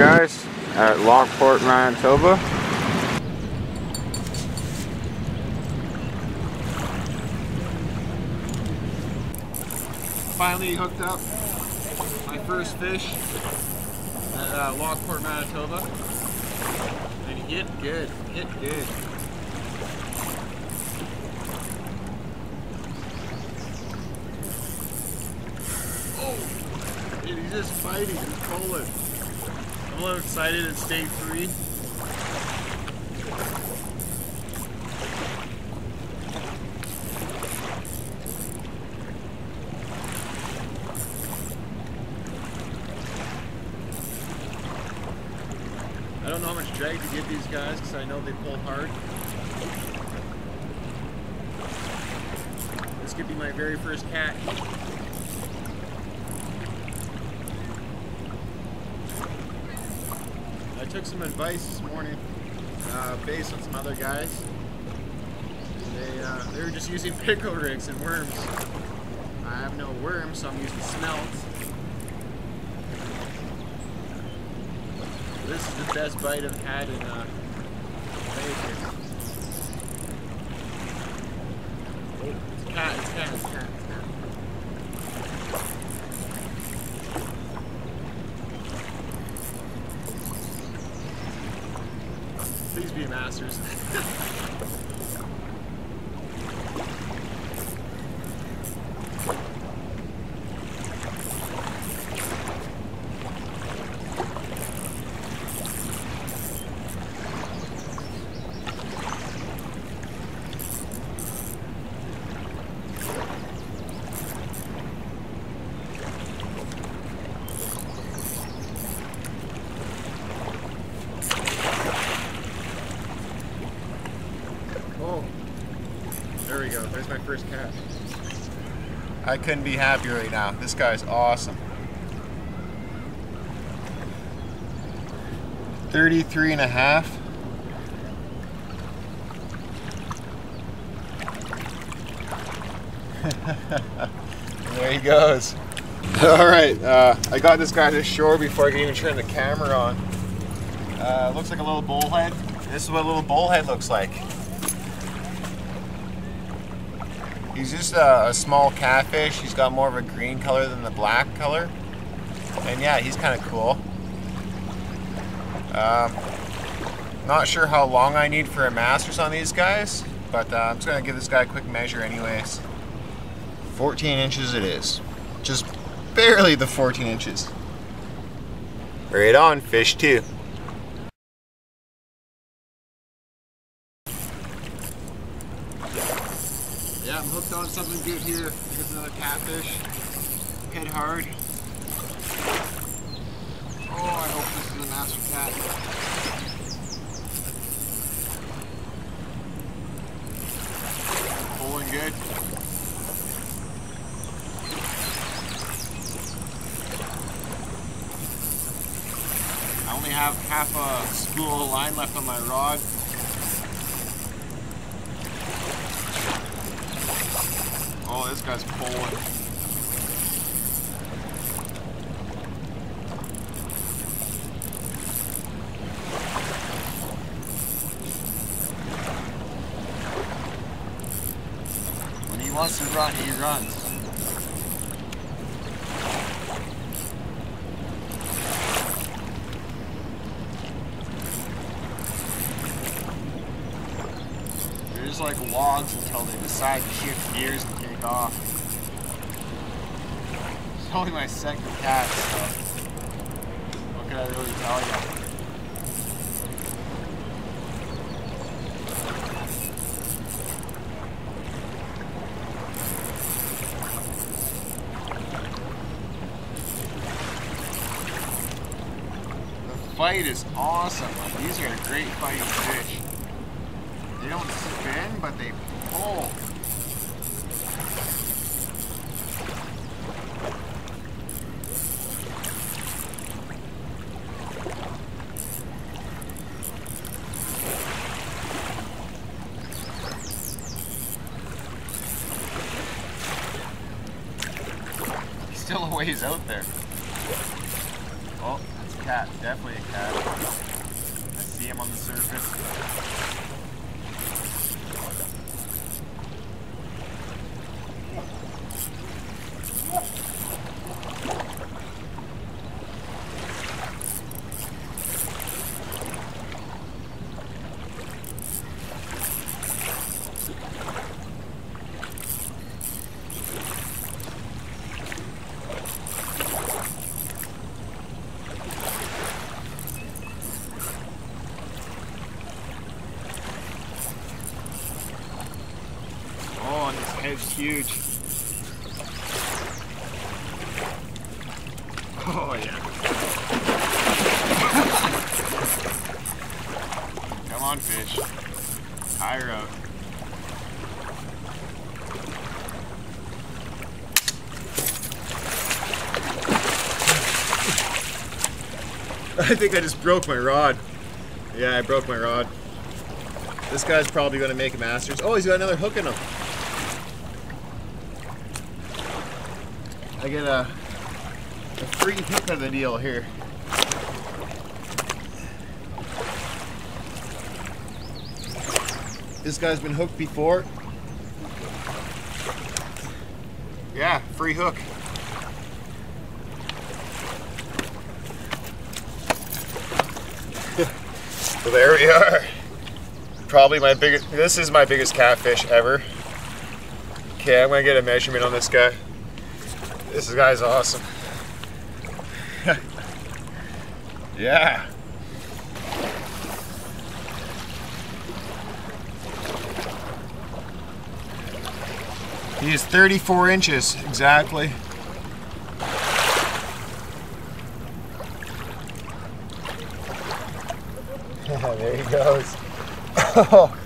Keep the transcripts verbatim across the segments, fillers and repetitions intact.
guys at Lockport, Manitoba. Finally hooked up my first fish at uh, Lockport, Manitoba. And you get good, hit good. Oh, dude, he's just fighting, he's pulling. I'm a little excited, it's day three. I don't know how much drag to give these guys because I know they pull hard. This could be my very first catch. I took some advice this morning uh, based on some other guys. They, uh, they were just using pickle rigs and worms. I have no worms, so I'm using smelts. This is the best bite I've had in uh, ages. It's a cat, it's a cat, it's a cat, it's a cat. Please be masters. There we go, there's my first catch. I couldn't be happier right now. This guy's awesome. thirty-three and a half. There he goes. All right, uh, I got this guy to shore before I could even turn the camera on. Uh, looks like a little bullhead. This is what a little bullhead looks like. He's just a, a small catfish. He's got more of a green color than the black color. And yeah, he's kind of cool. Um, not sure how long I need for a masters on these guys, but uh, I'm just gonna give this guy a quick measure anyways. fourteen inches it is. Just barely the fourteen inches. Right on, fish two. Yeah, I'm hooked on something good here. Here's another catfish. Hit hard. Oh, I hope this is a master cat. Pulling good. I only have half a spool of line left on my rod. Oh, this guy's pulling. When he wants to run, he runs. They're just like logs until they decide to shift gears and take off. It's only my second catch, so what can I really tell you? The fight is awesome. These are great fighting fish. They don't spin, but they pull. He's still a ways out there. Oh, that's a cat, definitely a cat. I see him on the surface. It's huge. Oh yeah. Come on fish. Higher up. I think I just broke my rod. Yeah, I broke my rod. This guy's probably going to make a Masters. Oh, he's got another hook in him. I get a, a free hook out of the deal here. This guy's been hooked before. Yeah, free hook. So there we are. Probably my biggest, this is my biggest catfish ever. Okay, I'm gonna get a measurement on this guy. This guy's awesome. Yeah. He is thirty-four inches exactly. There he goes. Oh.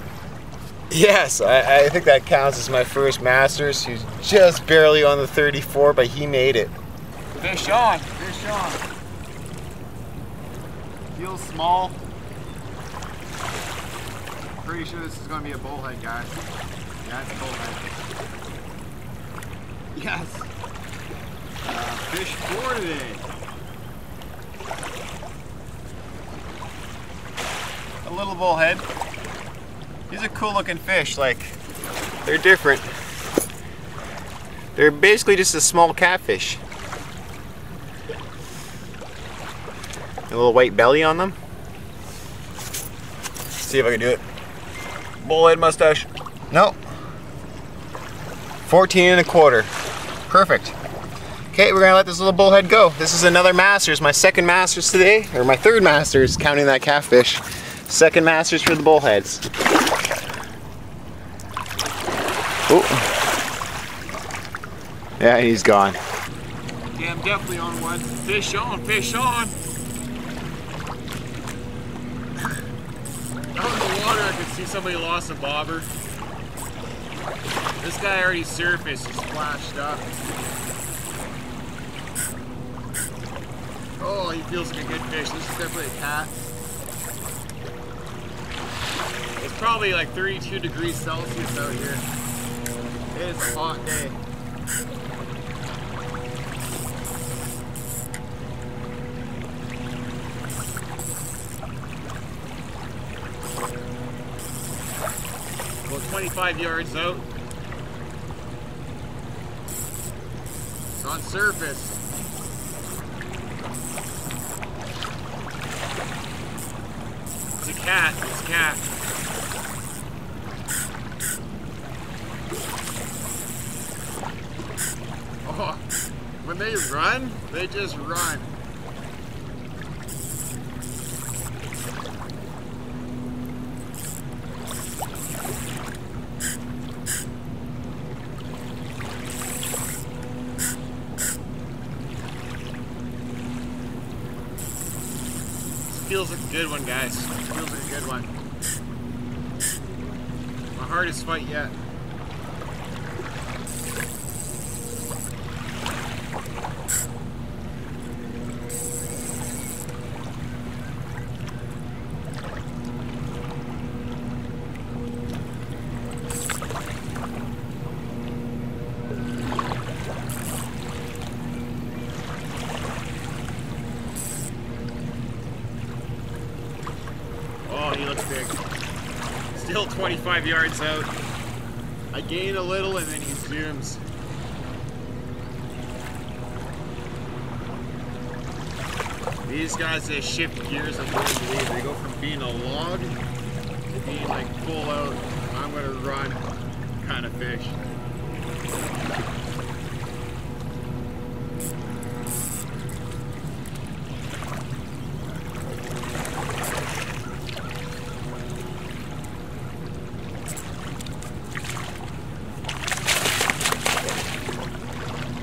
Yes, I, I think that counts as my first Masters. He was just barely on the thirty-four, but he made it. Fish on, fish on. Feels small. Pretty sure this is going to be a bullhead, guys. Yeah, it's a bullhead. Yes. Uh, fish for today. A little bullhead. These are cool looking fish, like, they're different. They're basically just a small catfish. A little white belly on them. Let's see if I can do it. Bullhead mustache. No. fourteen and a quarter. Perfect. Okay, we're gonna let this little bullhead go. This is another Masters, my second Masters today, or my third Masters, counting that catfish. Second Masters for the bullheads. Oh. Yeah, he's gone. Yeah, I'm definitely on one. Fish on, fish on! Out in the water I could see somebody lost a bobber. This guy already surfaced, he's splashed up. Oh, he feels like a good fish. This is definitely a cat. It's probably like thirty-two degrees Celsius out here. It is a hot day. Well, twenty-five yards out. It's on surface. It's a cat, it's a cat. Oh, when they run, they just run. This feels like a good one, guys. This feels like a good one. My hardest fight yet. he looks big. Still twenty-five yards out. I gain a little and then he zooms. These guys, they shift gears and won't believe. They go from being a log to being like full out, I'm gonna run kind of fish.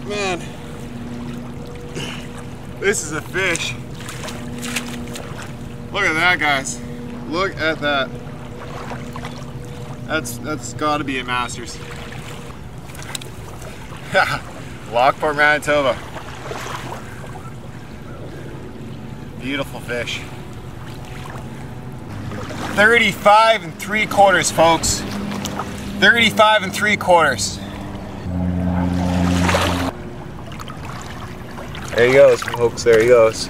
Man, this is a fish. Look at that, guys. Look at that. That's that's gotta be a Masters. Lockport, Manitoba. Beautiful fish. thirty-five and three quarters, folks. thirty-five and three quarters. There he goes, folks, there he goes.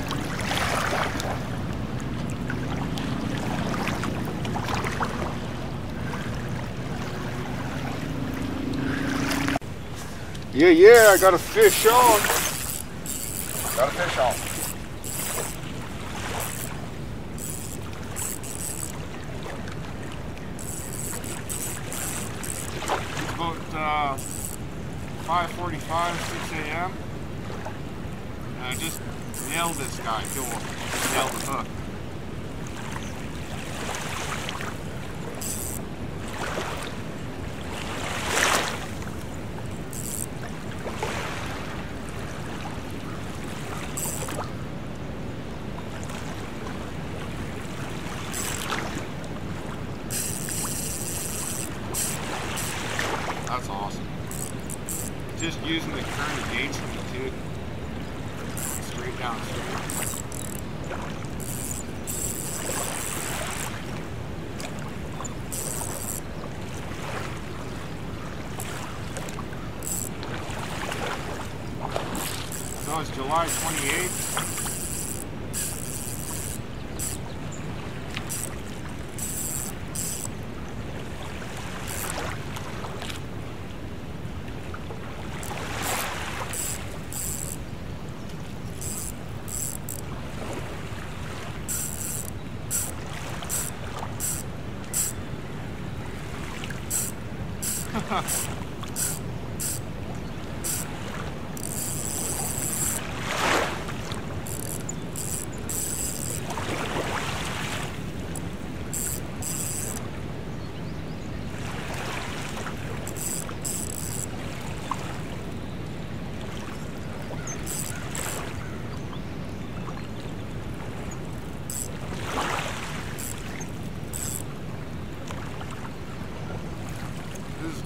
Yeah, yeah, I got a fish on. Got a fish on. It's about uh, five forty-five, six A M And I just nailed this guy, cool. Nailed the hook. That's awesome. Just using the current against me too. Straight downstream. So it's July twenty-eighth.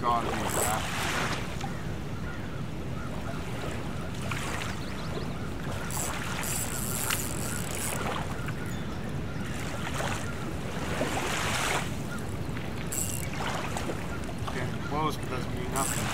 Gotta be that. Getting close, but doesn't mean nothing.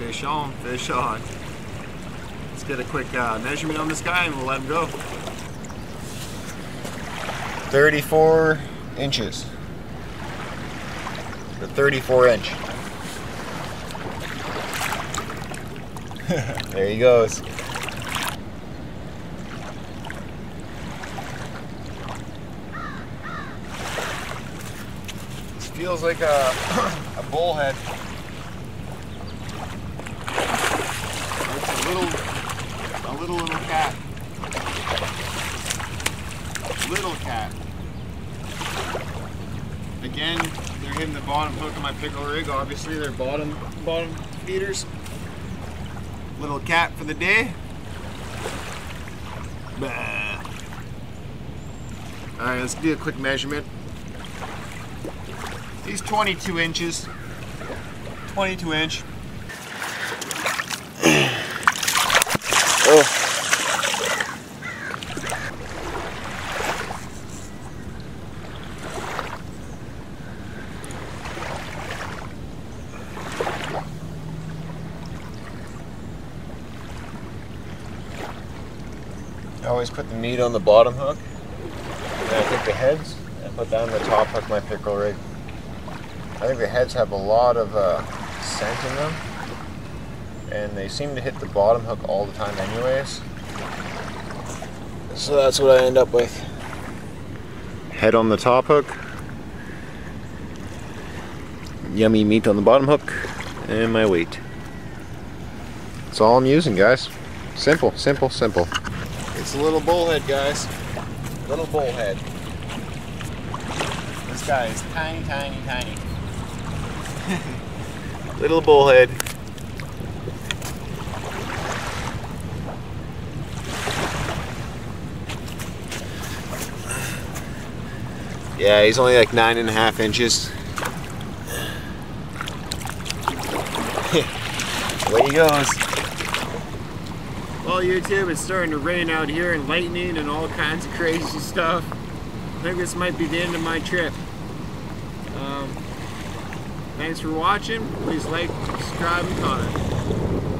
Fish on, fish on. Let's get a quick uh, measurement on this guy and we'll let him go. thirty-four inches. The thirty-four inch. There he goes. This feels like a, a bullhead. Little, a little, little cat. Little cat. Again, they're hitting the bottom hook of my pickle rig. Obviously, they're bottom, bottom feeders. Little cat for the day. Bah. All right, let's do a quick measurement. He's twenty-two inches. twenty-two inch. Oh. I always put the meat on the bottom hook, and then I take the heads and put down the top hook my pickerel rig. I think the heads have a lot of uh, scent in them, and they seem to hit the bottom hook all the time anyways. So that's what I end up with. Head on the top hook, yummy meat on the bottom hook, and my weight. That's all I'm using, guys. Simple, simple, simple. It's a little bullhead, guys. Little bullhead. This guy is tiny, tiny, tiny. Little bullhead. Yeah, he's only like nine and a half inches. Away he goes. Well, YouTube, it's starting to rain out here and lightning and all kinds of crazy stuff. I think this might be the end of my trip. Um, thanks for watching. Please like, subscribe, and comment.